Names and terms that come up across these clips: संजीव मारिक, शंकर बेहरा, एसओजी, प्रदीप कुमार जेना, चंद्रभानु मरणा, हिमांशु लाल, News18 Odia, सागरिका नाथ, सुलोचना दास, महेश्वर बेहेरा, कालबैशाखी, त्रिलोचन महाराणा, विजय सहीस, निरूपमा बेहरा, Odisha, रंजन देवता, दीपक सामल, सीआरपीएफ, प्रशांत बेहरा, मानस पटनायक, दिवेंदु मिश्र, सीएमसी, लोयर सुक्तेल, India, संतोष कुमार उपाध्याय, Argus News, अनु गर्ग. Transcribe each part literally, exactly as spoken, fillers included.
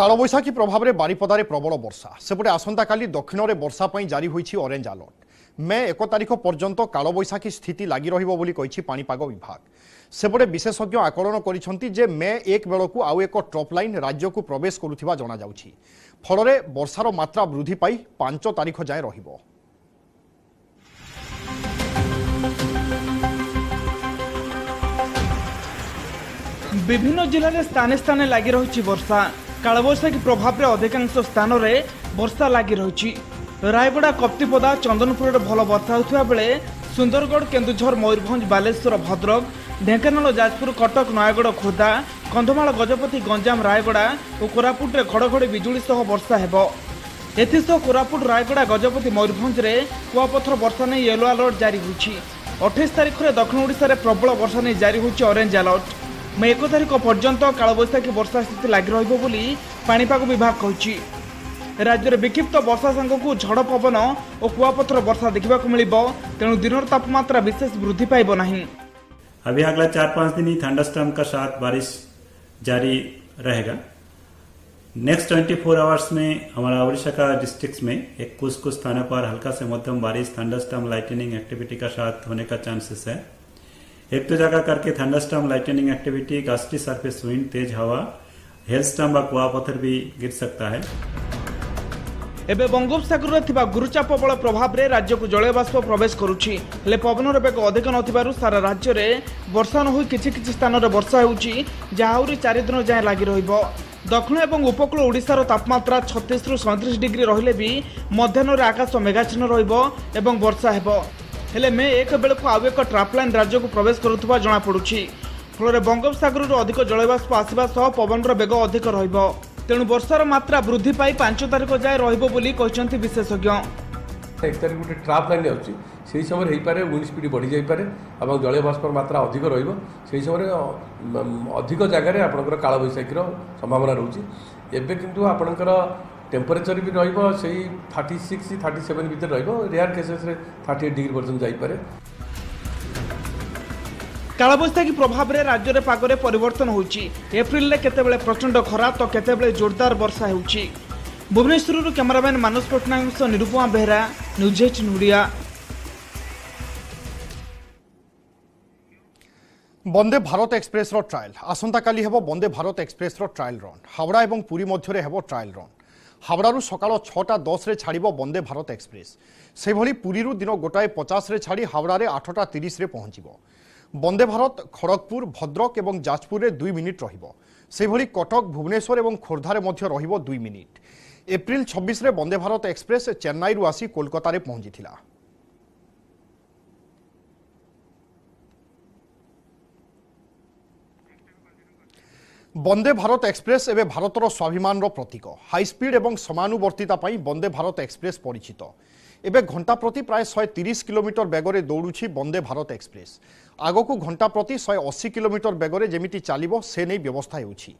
कालबैशाखी प्रभाव में बारिपदार प्रबल वर्षा सेपटे आसंता काली दक्षिण में वर्षा पई जारी होईछि ऑरेंज अलर्ट। मे एक तारिख पर्यंत कालबैशाखी स्थिति लागी रहिबो बोली कहिछि पानीपाग विभाग। सेपटे विशेषज्ञ आकलन करिसेंति जे मे एक बेलकू आउ एक ट्रफ लाइन राज्य को प्रवेश करुथिबा जणा जाउछि। फलरे वर्षार मात्रा वृद्धि पाई पांच तारिख जाए रहिबो। विभिन्न जिले में स्थाने स्थाने लगी रही वर्षा। कालबैशाखी प्रभाव में अधिकांश स्थान में वर्षा लगी रही। रायगड़ा कप्तिपदा चंदनपुर भल वर्षा होता बेले सुंदरगढ़ केन्दुझर मयूरभंज बालेश्वर भद्रक ढेंकानाल जाजपुर कटक नयगढ़ खोर्धा कंधमाल गजपति गंजाम रायगड़ा और कोरापुट में घड़घड़ी बिजुली सह वर्षा हेबो। एथिसह कोरापुट रायगड़ा गजपति मयूरभंज में कुआपथर वर्षा नहीं येलो अलर्ट जारी होती। अठाईस तारिख में दक्षिण ओडिशा प्रबल वर्षा नहीं जारी होती ऑरेंज अलर्ट। मे एक तारिख पर्यंत कालबैशाखी वर्षा स्थिति लगी रही बोली पानीपाग विभाग कहिछि। राज्य में विक्षिप्त वर्षा संग को झड़ पवन और कुआपथर वर्षा देखा मिल तेणु दिन तापमात्रा विशेष वृद्धि पाइब नहीं। अभी अगला चार पाँच दिन ही थंडरस्टॉर्म का साथ बारिश जारी रहेगा। नेक्स्ट ट्वेंटी फोर आवर्स में हमारा ओडिशा का डिस्ट्रिक्ट में एक कुछ कुछ स्थानों पर हल्का से मध्यम बारिश थंडरस्टॉर्म लाइटनिंग एक्टिविटी का साथ होने का चांसेस है। एक तो जगह करके thunderstorm lightning activity gusty surface wind तेज हवा हेलस्टॉर्म व कुआपथर भी गिर सकता है। एबे बंगोपसागर रे थिबा गुरुचाप बल प्रभाव रे राज्य को जलय बाष्प प्रवेश करूछि। ले पवन रे बेग अधिक नथिबारु सारा राज्य रे वर्षा न होई किछि किछि स्थान रे वर्षा होउछि जाहुरी चार दिन जाय लागि रहइबो। दक्षिण एवं उपकूल ओडिशार तापमात्रा छत्तीस रु सैंतीस डिग्री रहिले भी मध्याह्न रे आकाश मेघाच्छन्न रहइबो एवं वर्षा हेबो। हेले मे एक बेलू आउ एक ट्रापलाइन राज्य को प्रवेश करुवा जमापड़ी। फल बंगोपसगर अधिक जलवाष्प आसवा सह पवन रेग अधिक रेणु वर्षार मात्रा वृद्धि पाई पांच तारिख जाए रही विशेषज्ञ। एक तारिख गोटे ट्रापलाइन आसी से समय होपे विंड स्पीड बढ़ी जापे और जलवाष्पर मात्रा अधिक रही समय अधिक जगार आपंकर कालबैशाखीर संभावना रोचे। एवं कितु आपणकर टेम्परेचर भी रही थर्टी सिक्स थर्टी सेवेन भर रेयर केसेस रे थर्टी एट डिग्री पर्यटन जापे। कालबैशाखी प्रभाव में राज्य में पागर परिवर्तन होप्रिले केतबेले प्रचंड खरा तो केतबेले जोरदार वर्षा होउछि। Bhubaneswar cameraman मानस पटनायक निरूपमा बेहरा news eighteen Odia. Vande Bharat express रो ट्रायल आसंता काली हेबो। वंदे भारत एक्सप्रेस रो ट्रायल रन हावड़ा और पुरी मध्य रे हेबो ट्रायल रन। हावड़ू सकाल छटा दस रे छाड़िबो वंदे भारत एक्सप्रेस। से भली पुरी दिन गोटाए पचास रे छाड़ी हावड़े आठटा तीस रे पहुंचीबो। वंदे भारत खड़गपुर भद्रक और जाजपुर में दुई मिनिट रहिबो। से भली कटक भुवनेश्वर और खोर्धार मध्य रहिबो दुई मिनिट। एप्रिल छब्बीस रे वंदे भारत एक्सप्रेस चेन्नई रु आसी कोलकाता रे पहुंचीथिला। वंदे भारत एक्सप्रेस एवं भारतर स्वाभिमान प्रतीक हाईस्पीड और समानुवर्तिता वंदे भारत एक्सप्रेस परिचित। एवं घंटा प्रति प्राय एक सौ तीस किलोमीटर बेगरे दौड़ुछि वंदे भारत एक्सप्रेस। आगक घंटा प्रति एक सौ अस्सी किलोमीटर बेगरे जेमिति चलिबो से नै व्यवस्था हेउछि।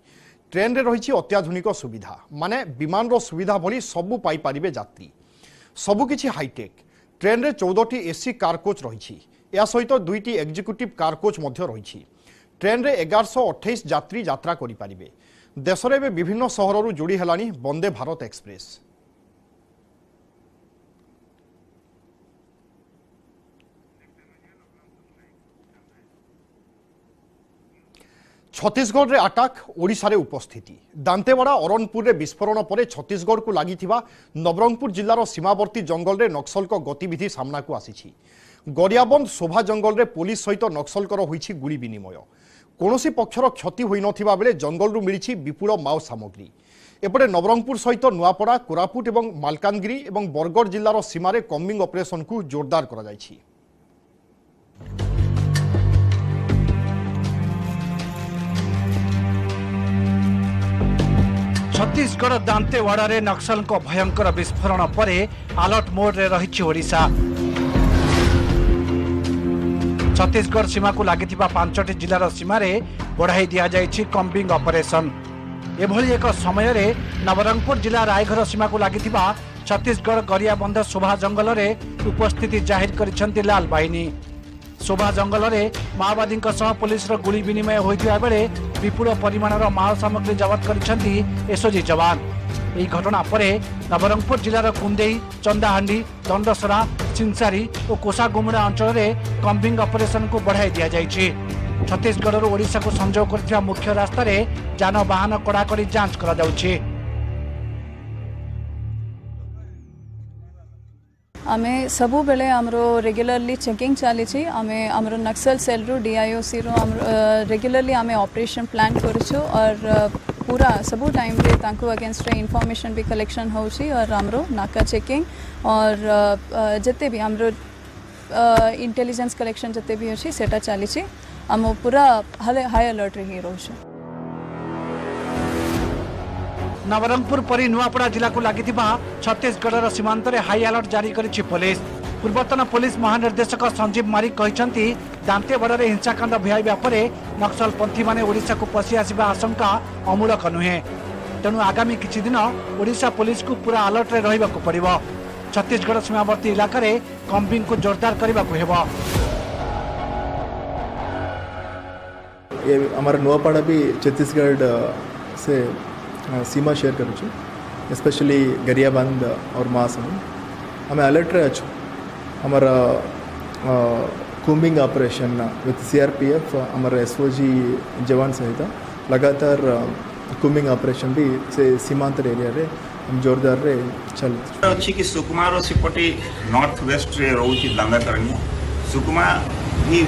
ट्रेन रे रहिछि अत्याधुनिक सुविधा माने विमान सुविधा भली सबु पाई परिबे यात्री। सबुकिछि हाईटेक। ट्रेन रे चौदह टी एसी कार कोच रहिछि। या सहित दुईटी एक्जिक्यूटिव कार कोच मध्ये रहिछि। ट्रेन रे ग्यारह सौ अट्ठाईस यात्री यात्रा करि परिबे। देश रे विभिन्न सहररु जोड़ी हलानी वंदे भारत एक्सप्रेस। छत्तीसगढ़ रे अटैक ओडिशा रे उपस्थिति। दांतेवाड़ा अरणपुर रे विस्फोरण परे छत्तीसगढ़ को लागिथिबा नवरंगपुर जिल्लार सीमावर्ती जंगल रे नक्सल को गतिविधि सामना को आसीछि। गरियाबंद शोभा जंगल रे पुलिस सहित नक्सलकर होईछि गुली विनिमय। कोनोसी पक्षर क्षति होई नथिबा बेले जंगलरू मिलिछि विपुल माओ सामग्री। एपटे नवरंगपुर सहित नुआपड़ा कोरापुट एवं मालकानगिरी एवं बरगढ़ जिल्लार सीमारे कम्बिंग ऑपरेशन को जोरदार करा जायछि। छत्तीसगढ़ दांतेवाड़ा रे नक्सल को भयंकर विस्फोरण परे अलर्ट मोड रे रहिछि ओडिशा। छत्तीसगढ़ सीमा को लगी पांचटी जिलार सीमार बढ़ाई दि जाएगी कम्बिंग ऑपरेशन। एभली एक समय रे नवरंगपुर जिला रायघर सीमा को लगी छत्तीसगढ़ गरियाबंध शोभा जंगल रे उपस्थिति जाहिर करिसेंती लाल बाहिनी। शोभा जंगल में माओवादी सह पुलिस गुली विनिमय होता बेले विपुल परिमाणर माओ सामग्री जबत कर एसओजी जवान। यह घटना पर नवरंगपुर जिलार कुंदेई, चंदाहांडी, दंडसरा, सिंसारी और कोसागुमुड़ा अंचल में कम्बिंग ऑपरेशन को बढ़ाई दि जाएगी। छत्तीसगढ़ ओडिशा को संजोग कर मुख्य रास्तार जानवाहन कड़ाकड़ी जांच करा जाउछि। आमे सबु बेले आम्रो रेगुलरली चेकिंग चाली छी। आमे आम्रो नक्सल सेल रू डीआईओ सी रू रेगुलरली आमे ऑपरेशन प्लान करछु और पूरा सबु टाइम रे तांको अगेंस्ट रे इन्फॉर्मेशन भी कलेक्शन हो छी और आम्रो नाका चेकिंग और जते भी आम्रो इंटेलिजेंस कलेक्शन जते भी हो छी सेटा चाली छी। आमो पूरा हाई अलर्ट रे ही रहू छी। नवरंगपुर परी नुआपड़ा जिला को लगी छत्तीसगढ़ सीमांत में हाई अलर्ट जारी करिछि पुलिस। पूर्वतन पुलिस महानिर्देशक संजीव मारिक कहते दांतेवाड़ा में हिंसाकांड भिहाइवा पर नक्सलपंथी माने ओडिशा को पशि आसिबा आशंका अमूलक नुहे। तेणु आगामी किछि दिन ओडिशा पुलिस को पूरा अलर्ट रे रहिबाकु पड़िबो। छत्तीसगढ़ सीमावर्ती इलाका रे कम्बिंग को जोरदार करिबाकु हेबो। ये हमारा नुआपड़ा भी छत्तीसगढ़ से सीमा शेयर करूँ, स्पेशली गरियाबंद और महासमुंद। हमें अलर्ट रह हमारा कूम्बिंग ऑपरेशन विथ सीआरपीएफ हमारा एसओजी जवान सहित लगातार कूम्बिंग ऑपरेशन भी से सीमांत एरिया रे हम जोरदार रे चल अच्छी कि सुकुमार सेपटे नॉर्थ वेस्ट रे रोची दांगा करनी। सुकुमार भी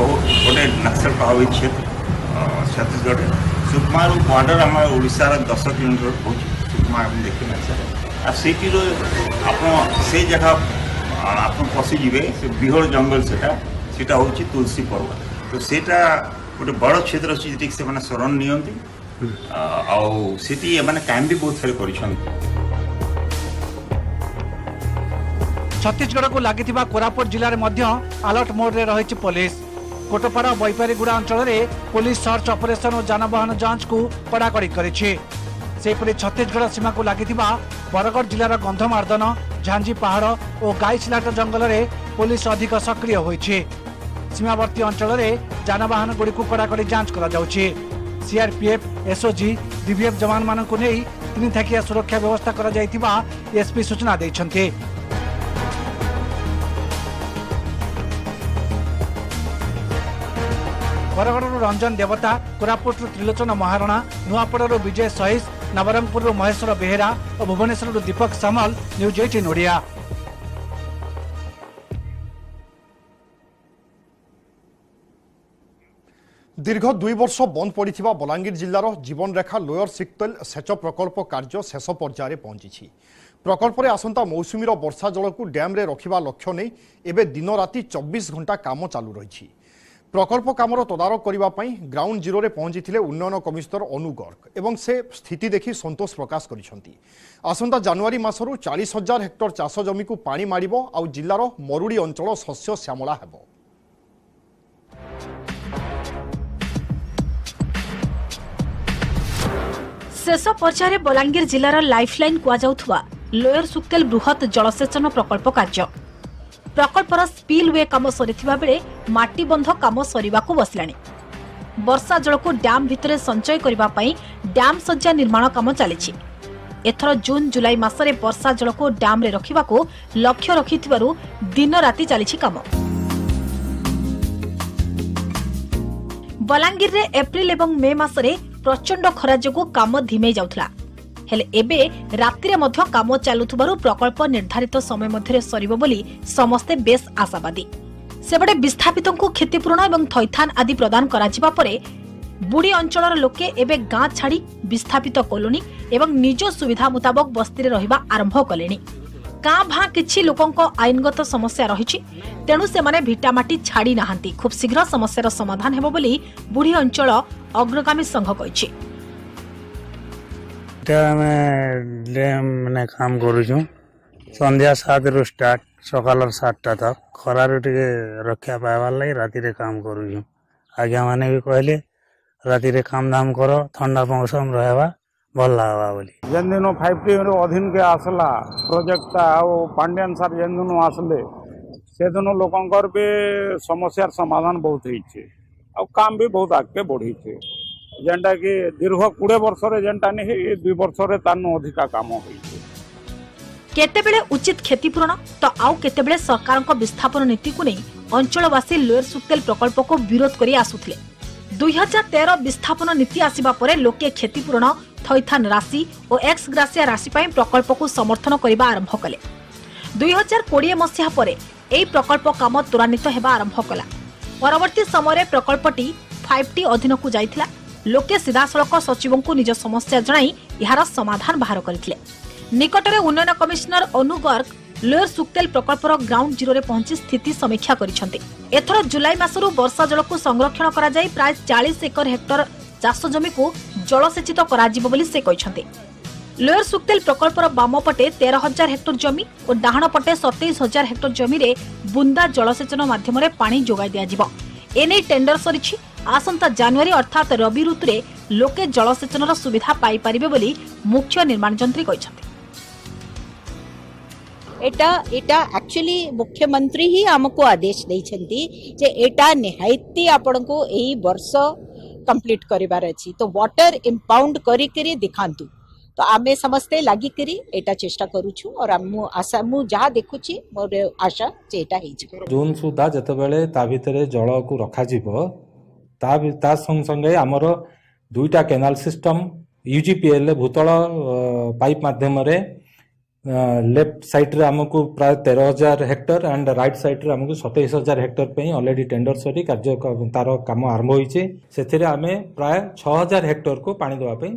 बहुत बड़े नक्सल प्रभावित क्षेत्र छत्तीसगढ़ सुकमार बॉर्डर आम ओडार दस किलोमीटर होती सुकमा देखना सर आईटी से जगह आप पशिजे से बिहड़ जंगल सेटा सेटा हूँ तुलसी पर्वत तो सेटा गोटे बड़ क्षेत्र अच्छी जी से शरण नियंती आने काम भी बहुत सारे कर। छत्तीसगढ़ को लगी कोरापुट जिले में अलर्ट मोड में रही पुलिस। कोटपाड़ा बैपारीगुड़ा अंचल में पुलिस सर्च ऑपरेशन और जानवाहन जांच को कड़ाकड़ी करेछि। छत्तीसगढ़ सीमा को लगी बरगढ़ जिलार गंधमार्दन, झांझी पहाड़ और गाईसिलाट जंगल में पुलिस अधिक सक्रिय होइछि। सीमावर्ती अंचल में जानवाहन गुड़ी को कड़ाकड़ी जांच करा जाउछि। सीआरपीएफ, एसओजी, डीबीएफ जवान मान नहीं तीन थाकिया सुरक्षा व्यवस्था करा जाइतिबा एसपी सूचना दैछन्ते। बरगड़ू रंजन देवता, कोरापुट त्रिलोचन महाराणा, नुआपड़ू विजय सहीस, नवरंगपुर महेश्वर बेहेरा और भुवनेश्वर दीपक सामल, न्यूज अठारह ओडिया। दीर्घ दुई वर्ष बंद पड़ी बलांगीर जिलार जीवनरेखा लोयर सिक्तल सेच प्रकल्प कार्य शेष पर्यायर पहुंची। प्रकल्प में आसंता मौसुमीर वर्षा जल को डैम्रे रखा लक्ष्य नहीं एवं दिन राति चौबीस घंटा काम चालू रही। प्रकल्प कामर तदारख करने ग्राउंड जीरो रे पहुंची उन्नयन कमिशनर अनु गर्ग एवं से स्थिति देखि संतोष प्रकाश करिसेंती। आसंता जनवरी मासरू चालीस हजार हेक्टर चाष जमी को पानी मारिबो आ जिल्लार मरुड़ी अंचल शस्य श्यामला हेबो। शेष पर्यायर बलांगीर जिलार लाइफलाइन कहुआ लोयर सुक्तेल बृहत जलसेचन प्रकल्प कार्य प्रकल्पर स्पिलवे काम सरीथिबा बेले माटी बंध काम सरीबाकू बसलाणी। वर्षा जल को डैम भितर संचय करिबा पई डैम सज्जा निर्माण काम चली। एथर जून जुलाई मासरे वर्षा जल को डैम रे रखिबाकू लक्ष्य रखिथिबारू दिन राति चली काम। बलांगीर रे एप्रिल एवं मे मासरे प्रचंड खरा जोगु काम धीमे जाउथला हेले एबे रात्रि मध्य काम चालुथुबारू प्रकल्प निर्धारित समय मध्य सरीबो बोली समस्ते बेस आशावादी। सेबडे विस्थापितंकु क्षतिपूरण एवं थैथान आदि प्रदान करा जिबा परे बुड़ी अंचलर लोके एबे गाँ छाड़ी विस्थापित कॉलोनी एवं निज सुविधा मुताबक बस्ती रे रहिबा आरंभ कलेनी। गाँ भा किछि लोकंक आईनगत समस्या रहिछि तेणु सेमाने भिटामाटी छाड़ी नाहंती। खूब शीघ्र समस्यार समाधान हेबो बोली बुड़ी अंचल अग्रगामी संघ कहिछि। मैंने काम करूँ संध्या सात रु स्टार्ट सकाल सातटा तक खरार रक्षा पाइबार लगे राति काम करूँ। आज्ञा मैंने भी कहले राति काम धाम कर थंडा मौसम रहा भल लगा बोली। जेन दिन फाइव टी अधीन के आसला प्रोजेक्ट पांड्यान सार जेन दिन आसले से दिन लोकंर भी समस्यार समाधान बहुत होती आ काम भी बहुत आगे बढ़ी जेनटा कि दीर्घ कोड़े वर्ष जेनटा नहीं दुई वर्ष अधिका काम होती केतेबेले उचित क्षतिपूरण तो आउ केतेबेले सरकार को विस्थापन नीति को नहीं अंचलवासी लोयर सुक्तेल प्रकल्प को विरोध करी आसुथिले। दुई हजार तेरह विस्थापन नीति आसिबा परे लोके क्षतिपूरण थैथान राशि और एक्स ग्रासिया राशि पाई प्रकल्प को समर्थन करने आरंभ कले। दुई हजार कोड़े मसीहा परे एई प्रकल्प काम त्वरान्वित हेबा आरंभ कला। परवर्ती समय प्रकल्पटी फाइव टी अधीन को जाइथिला। लोके सीधासलख सचिव को निज समस्या जणाई यार समाधान बाहर करथिले। निकटरे उन्नयन कमिशनर अनु गर्ग लोयर सुक्तेल प्रकल्पर ग्राउंड जीरो पहुंची स्थिति समीक्षा करिसेंते। एथर जुलाई मासरू वर्षा जल को संरक्षण करा जाई प्राय चालीस एकर हेक्टर चाष जमी को जलसेचित करा जिवो बोली से कहिसेंते। लोयर सुक्तेल प्रकल्पर बाम पटे तेरह हजार हेक्टर जमी और डाहण पटे सतैश हजार हेक्टर जमी रे बुंदा जलसेचन माध्यम रे पानी जोगाई दिया जिवो। एने टेंडर सरीछि। आसंता जनवरी अर्थात रबी ऋतुरे लोके जलसेचनर सुविधा पाई परिबे बोली मुख्य निर्माण यंत्री कहिसेंते। एटा एटा एक्चुअली मुख्यमंत्री ही आमको आदेश देटा निहायती आपण को यही वर्ष कंप्लीट करिबार अछि तो वाटर इंपाउंड करी दिखांतु तो आमे समस्ते लागी करी एटा चेष्टा करूछु और मु आशा मु जहा देखुछि मोर आशा जेटा हि जून सुधा जते बेले ता भितरे जल को रखा जिवो ता ता संग संगे हमर दुईटा केनाल सिस्टम यूजीपीएल भूतल पाइप माध्यम रे लेफ्ट साइड रे हमको प्राय तेरह हजार हेक्टर एंड राइट साइड रे हमको सतैश हजार हेक्टर पे ऑलरेडी टेंडर सरी कार्य तार काम आरंभ होइछे। सेथिरे आमे प्राय छह हजार हेक्टर को पानी देवा पे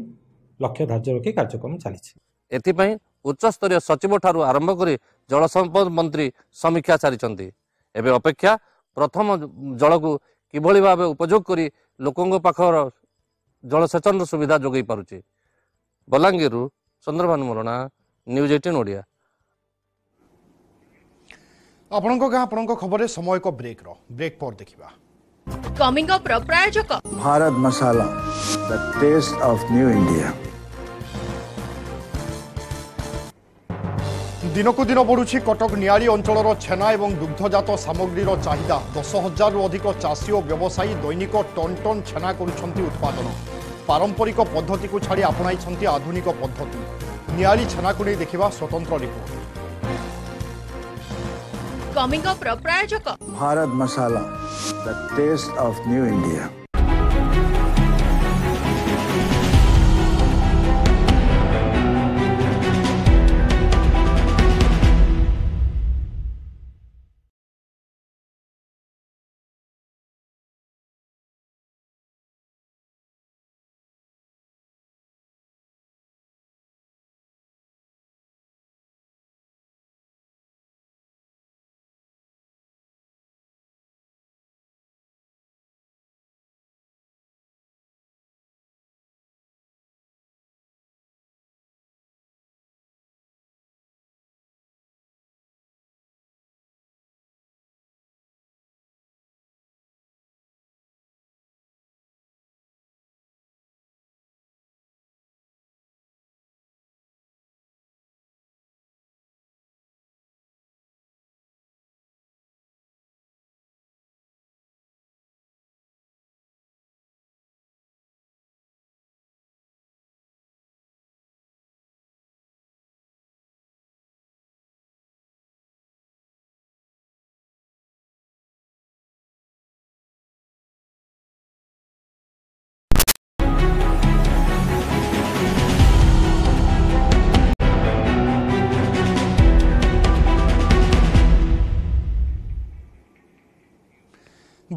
लक्ष्य धार्य रखी कार्यक्रम चलीछे। एथि पई उच्च स्तरीय सचिव ठारू आरंभ करी जल संपद मंत्री समीक्षा सारिछन्ती। एबे अपेक्षा प्रथम जल को किभली भाबे उपयोग करी लोकंग पाखर जलसेचन सुविधा जोगै पारुछे। बलांगीरु चंद्रभानु मरणा न्यूज एटीन ओडिया। आपनको गां आपनको खबरे समय को ब्रेक रो ब्रेक पर देखिबा। कमिंग अप प्रायोजक Bharat masala the taste of new India. दिनकु दिन बढ़ुछि कटक नियाली अंचलर छेना एवं दुग्धजात सामग्रीर चाहिदा। दस हजार रु अधिक चाषी और व्यवसायी दैनिक टन टन छेना करुछन्ति उत्पादन। पारंपरिक पद्धति को छाड़ी अपनाइछन्ति आधुनिक पद्धति। नियाली छना को देखिबा स्वतंत्र रिपोर्ट। कमिंग अप प्रायोजक Bharat masala the taste of new India.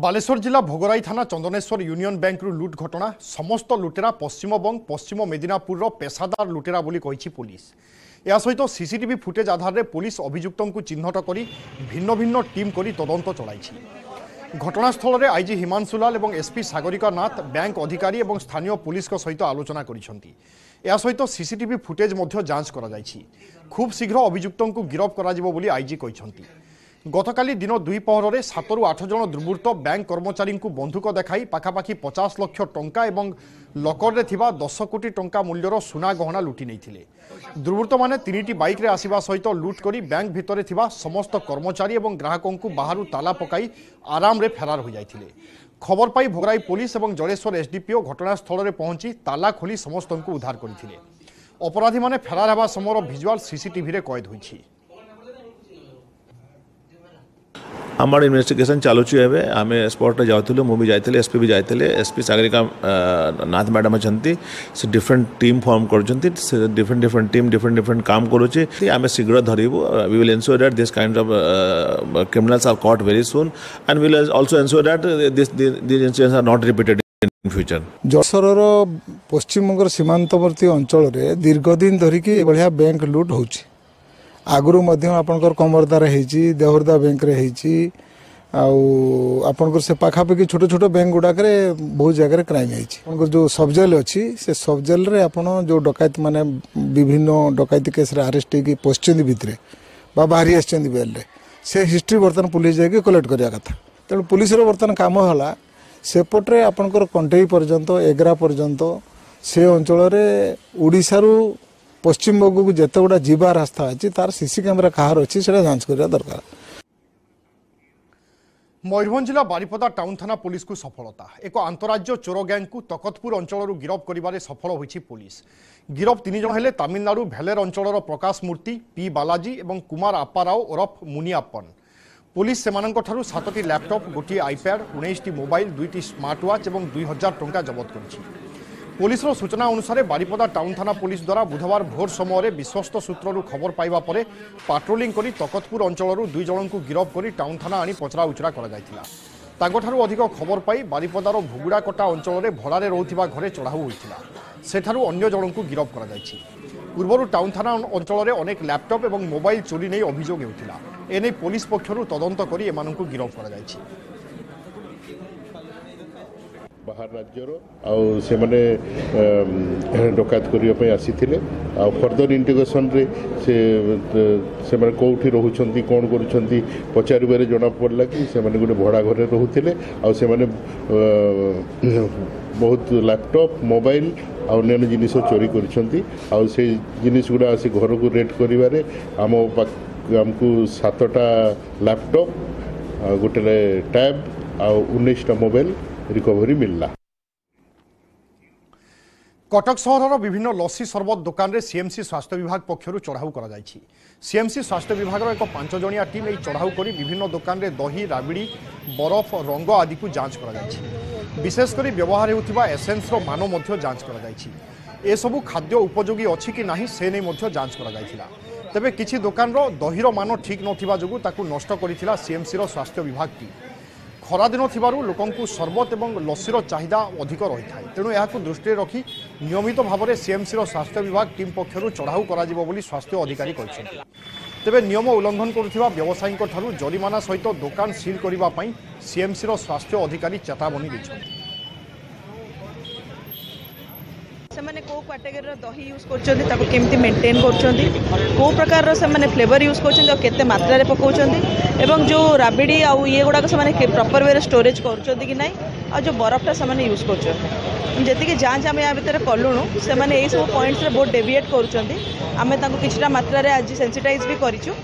Baleswar जिला भोगराई थाना चंदनेश्वर यूनियन बैंक रु लुट घटना। समस्त लुटेरा पश्चिमबंग पश्चिम मेदिनीपुर पेशादार लुटेरा बोली कही पुलिस। या सहित तो सीसीटीवी फुटेज आधार में पुलिस अभियुक्त को चिन्हट कर भिन्न भिन्न टीम कर तदंत चलाई। घटनास्थल में आईजी हिमांशु लाल और एसपी सागरिका नाथ बैंक अधिकारी और स्थानीय पुलिस सहित आलोचना कर सीसीटीवी फुटेज जांच कर खूब शीघ्र अभियुक्त को गिरफ्त कर आईजी कहते। गतकाली दिन द्विपहर सात रु आठ जन दुर्बृत्त बैंक कर्मचारी बंधुक देखाई पाखापाखि पचास लाख टंका एवं लकर रे थिबा दस कोटी टंका मूल्यर सुना गहना लुटि नैथिले। दुर्बृत्त माने तीनिटी बाइक रे आसीबा सहित लुट करी बैंक भितरे थिबा समस्त कर्मचारी एवं ग्राहकंकु बाहरु ताला पकाई आराम रे फेरार हो जाइथिले। खबर पाई भोगराई पुलिस और जलेश्वर एसडीपीओ घटनास्थल में पहुंची ताला खोली समस्त को उद्धार करथिले। अपराधी माने फेरार होबा समर भिजुआल सीसीटीवी रे कैद होइछि। आमार इन्वेस्टिगेशन चालू छी हेबे आमे स्पॉट रे जाउथिलु मु भी जाइथिले एसपी भी जाइथिले एसपी सागरिका नाथ मैडम अछंती से डिफरेंट टीम फॉर्म करजंती different different team different different काम करूची आमे शीघ्र धरिबो we will ensure that this kind of criminals are caught very soon and we will also ensure that this this incidents are not repeated in future. जसरर पश्चिम बंगर सीमांतवर्ती अंचल रे दीर्घ दिन धरिकी एबढिया बैंक लूट होउची। आगुरु आपर कमरदार होती देहरदा बैंक रे आपर से पाखापाखि छोट छोट बैंक गुड़ाक बहुत जगह क्राइम होती। जो सब जेल अच्छी से सब जेल रे आप जो डकैत माने विभिन्न डकैती केस आरेस्ट होगी पश्चिम भितर बा बाहरी आसचंद बेल रे से हिस्ट्री बर्तमान पुलिस जाके कलेक्ट करवा कथा। तेणु पुलिस बर्तमान काम है सेपटे आपंकर कंटेई पर्यंत एग्रा पर्यंत से अंचल ओडिशारू पश्चिम बंग को जिते गुड़ा जीवा रास्ता अच्छी तार सीसी कैमेरा कहार अच्छी जांच करने दरकार। मयूरभंज जिला बारिपदा टाउन थाना पुलिस को सफलता। एक आंतराज्य चोर गैंग को तकतपुर अंचल गिरफ कर सफल होती पुलिस। गिरफ तीन जन हेले तमिलनाडु भेलेर अंचल प्रकाश मूर्ति पी बालाजी और कुमार आप्पा राव उरफ मुनियाप्पन। पुलिस सेमानंकठारु सातटी लैपटॉप गोटी आईपैड उन्नीस मोबाइल दुईटी स्मार्टवाच और दुई हजार टंका जबत कर। पुलिस सूचना अनुसार बारिपदा टाउन थाना पुलिस द्वारा बुधवार भोर समय विश्वस्त सूत्रु खबर पाइबा परे पाट्रोलिंग करी तकतपुर अंचलरू दुई जन को गिरफ करी टाउन थाना आनी पचरा उचरा करा। अधिक खबर पाई बारिपदार भुगुड़ाकटा अंचल में भड़ारे रोकता घरे चढ़ाऊ होता सेठारु अन्य जन को गिरफ कराई। पूर्वर टाउन थाना अंचल में अनेक लैपटॉप और मोबाइल चोरी नहीं अभियोग होता एने पुलिस पक्षर तदंत कर गिरफ कर बाहर राज्यर आउ से माने डकैत करने आसी थे आ फर्दर इंटिग्रेशन रे से से माने कोठी रोचंती कौन करुँच पचारे जना पड़ला कि से माने गोटे भड़ा घर रोते आ से माने बहुत लैपटॉप मोबाइल आन्य जिन चोरी करा आसी घर को रेट कर आम आमको सातटा लैपटॉप गोटे टैब आ उन्नीसटा मोबाइल रिकवरी मिलला। कटक सहर विभिन्न लस्सी सरबत दुकान रे सीएमसी स्वास्थ्य विभाग पक्षर चढ़ाऊ कर। सीएमसी स्वास्थ्य विभाग एक पांच जणिया टीम यही चढ़ाऊ कर विभिन्न दुकान रे दही राबिड़ी बरफ रंग आदि को जांच कर। विशेषकर व्यवहार होता एसेन्स मान जांच कर एसबू खाद्य उपयोगी अच्छी कि नहीं से नहीं जांच कर। तेबे किसी दुकान दहीर मान ठीक ना जो नष्ट कर सीएमसी स्वास्थ्य विभाग टीम। खरा दिन थिबारु लोकंकु सर्बत एवं लस्सीर चाहिदा अधिक रही है तेणु यह दृष्टि रखी नियमित भाव में सीएमसी स्वास्थ्य विभाग टीम पक्षर चढ़ाऊ कर स्वास्थ्य अधिकारी कहते। तेबे नियम उल्लंघन करुवा व्यवसायी ठारू जरिमाना सहित दुकान सील करने सीएमसी स्वास्थ्य अधिकारी चेतावनी देने को कैटेगरी दही यूज करमती मेन्टेन करो प्रकार से फ्लेवर यूज करते मात्रा पकाउं एवं जो राबिड़ी आउ ये गुड़ाक से प्रॉपर वे स्टोरेज कर कि नहीं आ जो बरफटा से यूज करती जांच आम या भितर कलुणु से यही सब पॉइंट्स रे बहुत डेविएट करें किछटा मात्रा आज सेंसिटाइज भी करूँ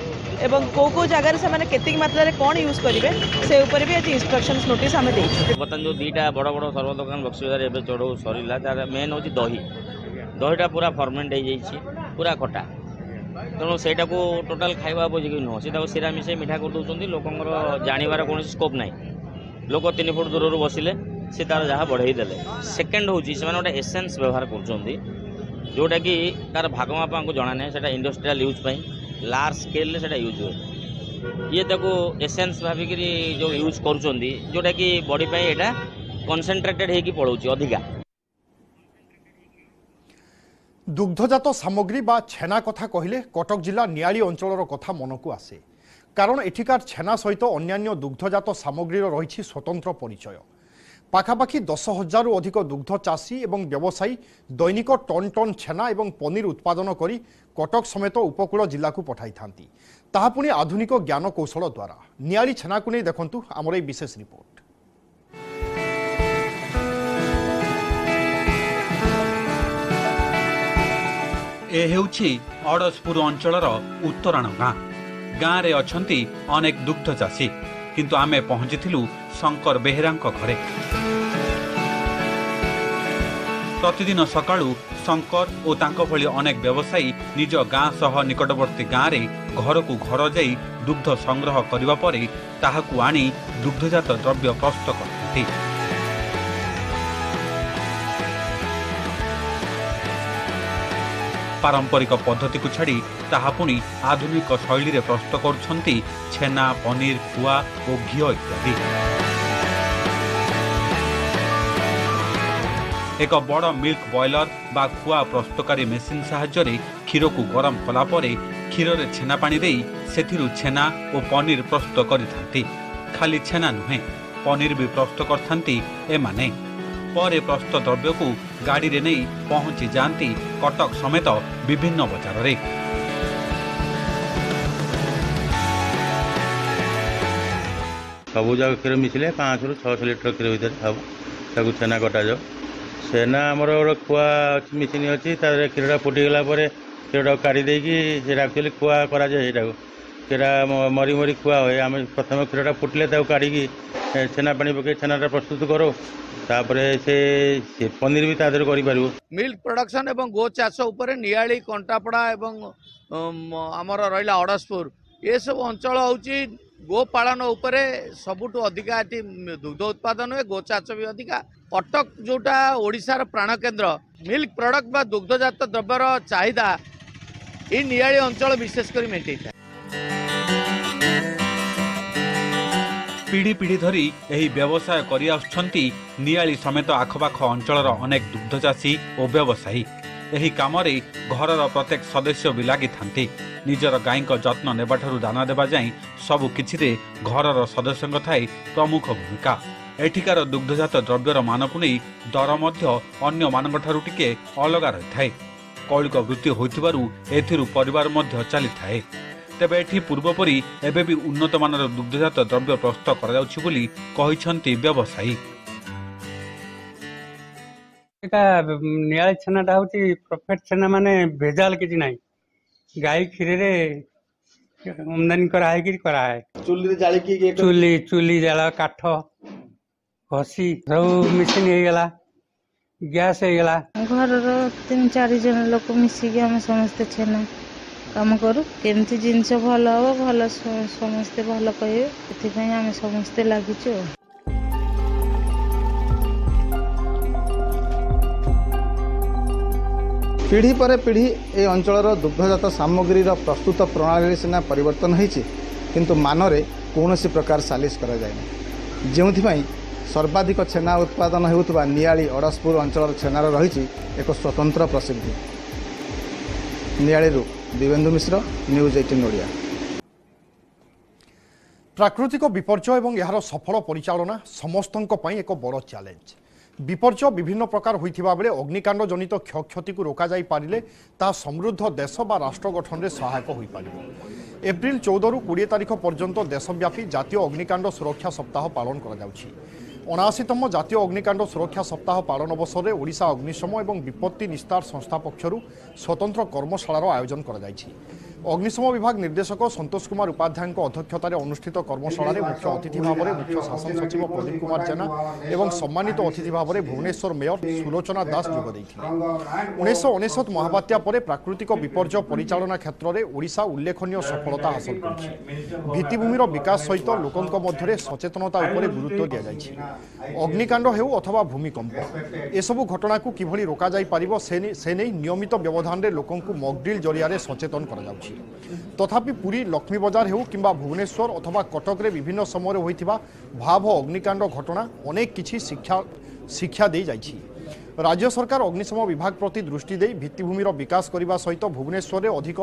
एवं को को जगह से केतिक मात्रा रे कौन यूज करेंगे से ऊपर भी आज इंस्ट्रक्शंस नोटिस आम बर्तमान जो दीटा बड़ बड़ सर्व दुकान बक्सी बजार चढ़ऊ सर तार मेन हूँ दही दहीटा पूरा फर्मेंट हो पूरा खटा तेणु से टोटाल खावा उपयोगी नुह से सीरा मिसाई मिठा कर दूसरी लोकर जानवर कौन स्कोप ना लोक तीन फुट दूर बसिले सी तार जहाँ बढ़ईदे। सेकेंड हूँ से गोटे एसेन्स व्यवहार कर जोटा कि तार भागमापा को जाना ना से इंडस्ट्रियाल यूज पर लार्ज स्केल से यूज हुए ये एसेन्स भाविक जो यूज करोटा कि बड़ीपाई यहाँ कनसेट्रेटेड होगी पलाऊँ अधिका। दुग्धजात सामग्री बा छेना कथा कहले कटक जिला नियाली अंचलर कथा मनकू आसे कारण एठिकार छेना सहित अन्यान्य दुग्धजात सामग्रीर रही स्वतंत्र परिचय। पाखापाखि दस हजार रु अधिक दुग्ध चाषी एवं व्यवसायी दैनिक टन टन छेना एवं पनीर उत्पादन करी कटक समेत उपकूल जिला को पठाई थांती। ताहा पुनी आधुनिक ज्ञान कौशल द्वारा नियाली छेना को नहीं देखंतु आमर ए विशेष रिपोर्ट। ए हेउछि अड़सपुर अंचलर उत्तराण गाँ गाँव में अछंती अनेक दुग्ध चाषी किंतु आमे पहुंचीथिलु शंकर बेहरा घरे। प्रतिदिन सकाळु शंकर और तांको भली अनेक व्यवसायी निज गाँ सह निकटवर्ती गाँव में घर को घर जाई दुग्ध संग्रह करिवा परे ताहाकु आनी दुग्धजात द्रव्य प्रस्तुत करथि। पारंपरिक पद्धति को छाड़ी ताहा पुनी आधुनिक शैली में प्रस्तुत करुछंती छेना पनीर खुआ और घी इत्यादि। एक बड़ मिल्क बॉयलर बा खुआ प्रस्तुतकारी मेसीन साहाय्य रे क्षीर को गरम कला परे क्षीर रे छेना पानी देई सेथिरु छेना और पनीर प्रस्तुत करिथांती। खाली छेना नुहे पनीर भी प्रस्तुत करथांती। एमाने परे प्रस्तुत द्रव्य को गाड़ी रे नहीं पहुंची जाती कटक समेत विभिन्न बजार रे। सबू जाक क्षीर मिसिले पाँच रु छह लिटर क्षीर भर सब छेना कटा जाओ। छेना आमर खुआ मिशिन अच्छी तरह क्षीर फुटीगला क्षीर काढ़ी देक्चुअली खुआ कराए क्षीरा मरी मरी खुआ हुए। आम प्रथम क्षीर फुटिले काढ़ी छेना पानी पकड़ छेनाटा प्रस्तुत करो से पनीर भी कर। मिल्क प्रोडक्शन एवं गो चाष उपर नियाली कंटापड़ा एवं आमर रहा अड़सपुर ये सब अंचल होची गोपालन उपर सबुठ अधिका दुग्ध उत्पादन हुए गो चाष भी अधिका। कटक जोटा ओडिशार प्राण केंद्र मिल्क प्रोडक्ट बा दुग्धजात द्रव्यर चाहिदा ये नियाली अंचल विशेषकर मेटे था। पीढ़ी पीढ़ी धरी यही व्यवसाय करि आछंती नियाली समेत आखपाख अंचलर अनेक दुग्धचाषी और व्यवसायी। यही कामरे घरर प्रत्येक सदस्य भी लागि थांती। निजर गायक जत्न नेबाठारु दाना देबा जाई सबु किछिरे घरर सदस्यंग थाई प्रमुख भूमिका। एठिकार दुग्धजात द्रव्यर मानक नहीं दर मध्य अन्य मानकठारु टिके अलग रही थाए। कौलिक वृत्ति होइथिबारु एथिरु परिवार मध्य चली थाए। तेबे एठी पूर्वपरी एबे भी उन्नत मानर दुग्धजात द्रव्य प्रस्तुत कराउछि बोली कहिसंती व्यवसायी। एटा नियाली छेनाटा होछि परफेक्ट छेना माने भेजाल किछि नाही गाय खीरे रे आमदनी कराय कि कराय चुल्ली रे जाली कि चुल्ली चुल्ली जाला काठ घसी सब मशीन हे गेला गैस हे गेला। घर रो तीन चार जन लोक मिसी के हम समस्त छेना काम करू केमती जिनस भल हो भल समस्ते भल कहे आम समस्ते लगिचु। पीढ़ी पर पीढ़ी ए अंचल दुग्धजात सामग्री प्रस्तुत प्रणाली सीना परिवर्तन होती किंतु मानरे कौन सी प्रकार सालिस करा जाए जो सर्वाधिक छेना उत्पादन होता नियाली अड़सपुर अंचल छेनार रही एक स्वतंत्र प्रसिद्धि। नियाली दिवेंदु मिश्र न्यूज अठारह ओडिया। प्राकृतिक विपर्जय एवं यार सफल परिचालना समस्तनक पई एक बड़ चैलेंज। विपर्जय विभिन्न प्रकार होइथिबा बेले अग्निकांड जनित क्षयक्षति को रोका जाई पारिले ता समृद्ध देश बा राष्ट्र गठन रे सहायक होई पारिबो। एप्रिल चौदह रु बीस तारिख पर्यंत देशव्यापी जातीय अग्निकांड सुरक्षा सप्ताह पालन करा जाउछि। उनाशीतम जातीय अग्निकांड सुरक्षा सप्ताह पालन अवसर में ओडिशा अग्निशम एवं विपत्ति निस्तार संस्था पक्षर स्वतंत्र कर्मशालार आयोजन करा जायछि। अग्निशम विभाग निर्देशक संतोष कुमार उपाध्याय अध्यक्षतार अनुष्ठित कर्मशाला मुख्य अतिथि भाव में मुख्य शासन सचिव प्रदीप कुमार जेना और सम्मानित अतिथि भाव में भुवनेश्वर मेयर सुलोचना दास जोग देइथिले। उन्नीस अनेशत महाबात्या परे प्राकृतिक विपर्जय परिचालना क्षेत्र में ओडिशा उल्लेखनीय सफलता हासिल करिछि। भित्तिभूमिर विकास सहित लोकंक मध्यरे सचेतनता उपरे गुरुत्व दिया जायछि। अग्निकांड हेउ अथवा भूमिकंप एसबू घटना को किभली रोका जाई पारिबो से नै नियमित व्यवधान रे लोकंकु मॉकड्रिल जरिया सचेतन करा जाउछि। तथापि पुरी लक्ष्मी बजार हेउ किंबा भुवनेश्वर अथवा कटक रे विभिन्न समय रे होइथिबा भाव अग्निकांड घटना अनेक किछि शिक्षा शिक्षा दे जाइछि। राज्य सरकार अग्निशम विभाग प्रति दृष्टि दे भित्तिभूमि विकास करने सहित भुवनेश्वर में अधिक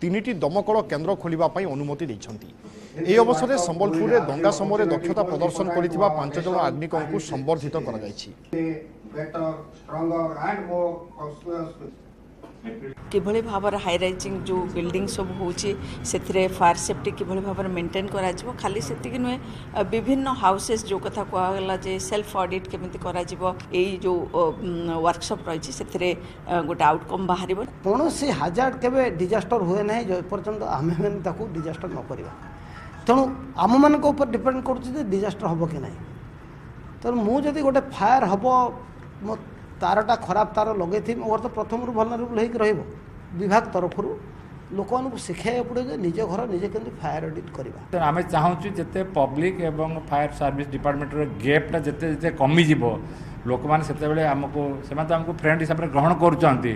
तीन दमकल केन्द्र खोलने अनुमति देते। अवसर में संबलपुर में दंगा समय दक्षता प्रदर्शन करथिबा पांच जन आग्निकंकु संबर्धित करा जायछि। किभली भावर हाई राइजिंग जो बिल्डिंग सब होची सेथरे फायर सेफ्टी किभली भावर मेंटेन करा जिवो, खाली सेती नुए विभिन्न हाउसेस जो कथा कहला जे सेल्फ ऑडिट केमिति करा जिवो। एई जो वर्कशॉप रहिची सेथरे गोटे आउटकम बाहरिबो। कोनोसी हजार्ड केबे डिजास्टर हुए नै जे पर्यंत आमे मन ताकू डिजास्टर न करबा, तेणु आम मन को ऊपर डिपेंड करछ जे डिजास्टर हबो कि नै। त मु जदी गोटे फायर हबो मो तारटा खराब तार लगे थी मोर तो प्रथम रू भलरेबल होइक रहबो। विभाग तरफ रू लोक मानू सिखाइबा पड़े जे निजे घर निजे केमि फायर ऑडिट करबा। त आमे चाहूछु जते पब्लिक एवं फायर सर्विस डिपार्टमेंट रो गैप टा जते जते कमी जिवो, लोक मान सेते बेले हमको सेमा त हमको फ्रेंड हिसाब रे ग्रहण करचंती,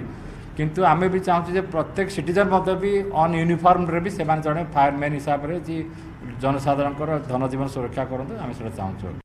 किंतु आमे भी चाहूछु जे प्रत्येक सिटीजन मते भी ऑन यूनिफॉर्म रे भी सेमान जने फायरमैन हिसाब रे जी जनसाधारण कर धन जीवन सुरक्षा करंतु आमे सेटा चाहूछु।